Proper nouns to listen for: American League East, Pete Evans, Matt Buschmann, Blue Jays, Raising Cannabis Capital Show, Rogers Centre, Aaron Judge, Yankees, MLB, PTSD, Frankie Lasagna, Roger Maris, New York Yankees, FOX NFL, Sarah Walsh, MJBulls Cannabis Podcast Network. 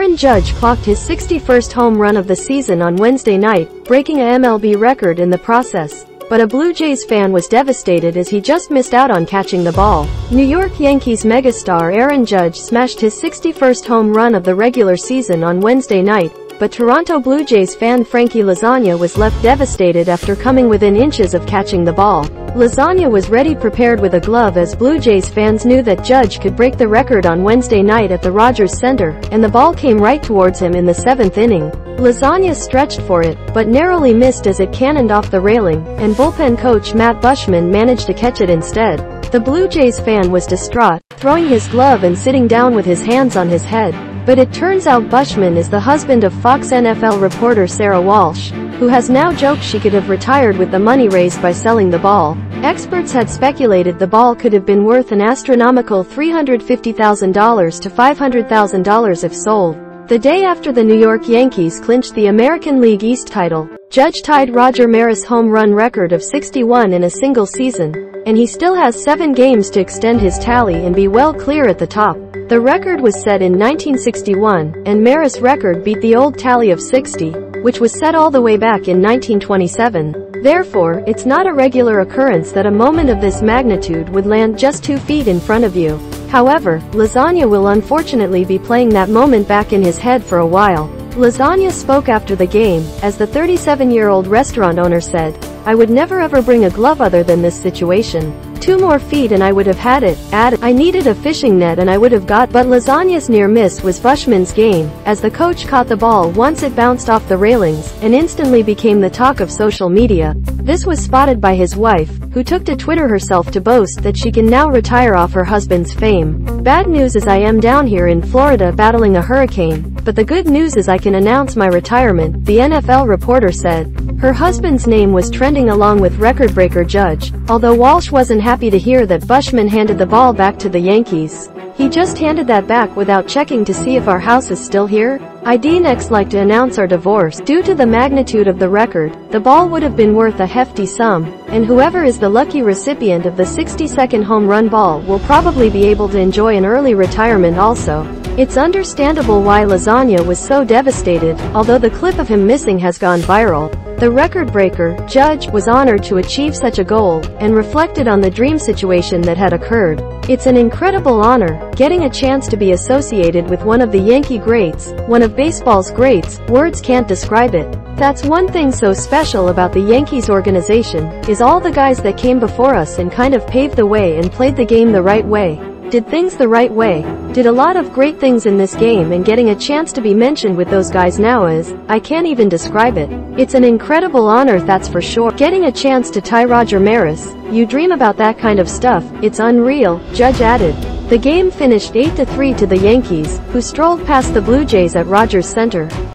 Aaron Judge clocked his 61st home run of the season on Wednesday night, breaking a MLB record in the process. But a Blue Jays fan was devastated as he just missed out on catching the ball. New York Yankees megastar Aaron Judge smashed his 61st home run of the regular season on Wednesday night, but Toronto Blue Jays fan Frankie Lasagna was left devastated after coming within inches of catching the ball. Lasagna was ready prepared with a glove as Blue Jays fans knew that Judge could break the record on Wednesday night at the Rogers Centre, and the ball came right towards him in the seventh inning. Lasagna stretched for it, but narrowly missed as it cannoned off the railing, and bullpen coach Matt Buschmann managed to catch it instead. The Blue Jays fan was distraught, throwing his glove and sitting down with his hands on his head. But it turns out Buschmann is the husband of FOX NFL reporter Sarah Walsh, who has now joked she could have retired with the money raised by selling the ball. Experts had speculated the ball could have been worth an astronomical $350,000 to $500,000 if sold. The day after the New York Yankees clinched the American League East title, Judge tied Roger Maris' home run record of 61 in a single season, and he still has 7 games to extend his tally and be well clear at the top. The record was set in 1961, and Maris' record beat the old tally of 60, which was set all the way back in 1927. Therefore, it's not a regular occurrence that a moment of this magnitude would land just 2 feet in front of you. However, Lasagna will unfortunately be playing that moment back in his head for a while. Lasagna spoke after the game, as the 37-year-old restaurant owner said, "I would never ever bring a glove other than this situation. 2 more feet and I would have had it. I needed a fishing net and I would have got." But Lasagna's near miss was Buschmann's gain, as the coach caught the ball once it bounced off the railings, and instantly became the talk of social media. This was spotted by his wife, who took to Twitter herself to boast that she can now retire off her husband's fame. "Bad news is I am down here in Florida battling a hurricane, but the good news is I can announce my retirement," the NFL reporter said. Her husband's name was trending along with record-breaker Judge, although Walsh wasn't happy to hear that Buschmann handed the ball back to the Yankees. "He just handed that back without checking to see if our house is still here. I'd next like to announce our divorce." Due to the magnitude of the record, the ball would have been worth a hefty sum, and whoever is the lucky recipient of the 62nd home run ball will probably be able to enjoy an early retirement also. It's understandable why Lasagna was so devastated, although the clip of him missing has gone viral. The record-breaker, Judge, was honored to achieve such a goal, and reflected on the dream situation that had occurred. "It's an incredible honor, getting a chance to be associated with one of the Yankee greats, one of baseball's greats. Words can't describe it. That's one thing so special about the Yankees organization, is all the guys that came before us and kind of paved the way and played the game the right way. Did things the right way, did a lot of great things in this game, and getting a chance to be mentioned with those guys now is, I can't even describe it. It's an incredible honor, that's for sure. Getting a chance to tie Roger Maris, you dream about that kind of stuff, it's unreal," Judge added. The game finished 8-3 to the Yankees, who strolled past the Blue Jays at Rogers Centre.